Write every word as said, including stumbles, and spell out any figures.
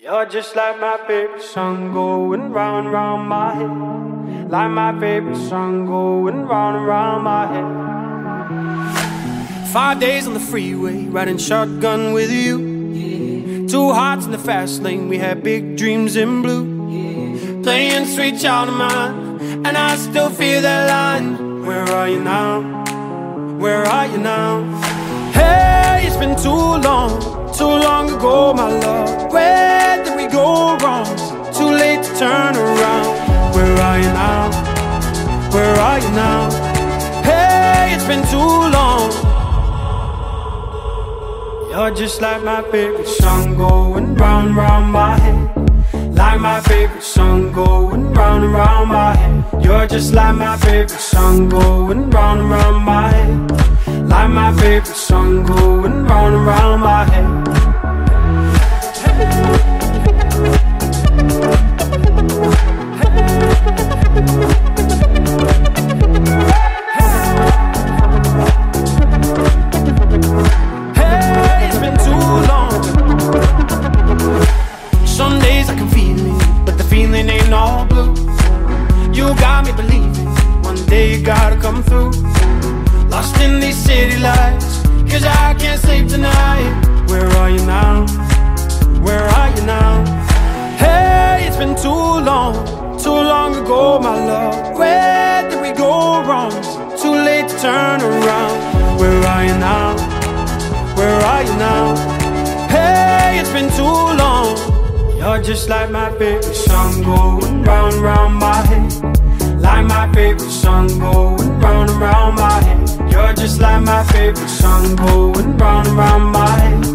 You're just like my favorite song going round round my head, like my favorite song going round round my head. Five days on the freeway, riding shotgun with you. Yeah. Two hearts in the fast lane, we had big dreams in blue. Yeah. Playing Sweet Child O' Mine, and I still feel that line. Where are you now? Where are you now? Hey, it's been too long, too long ago, my love. Where turn around, where are you now? Where are you now? Hey, it's been too long. You're just like my favorite song going round round my head, like my favorite song going round round my head. You're just like my favorite song going round round my head, like my favorite song going round round my head. You got me believing, one day you gotta come through. Lost in these city lights, cause I can't sleep tonight. Where are you now? Where are you now? Hey, it's been too long, too long ago, my love. Where did we go wrong? Too late to turn around. Where are you now? Where are you now? Hey, it's been too long. You're just like my favorite song going round round my head, like my favorite song going round and round my head. You're just like my favorite song going round and round my head.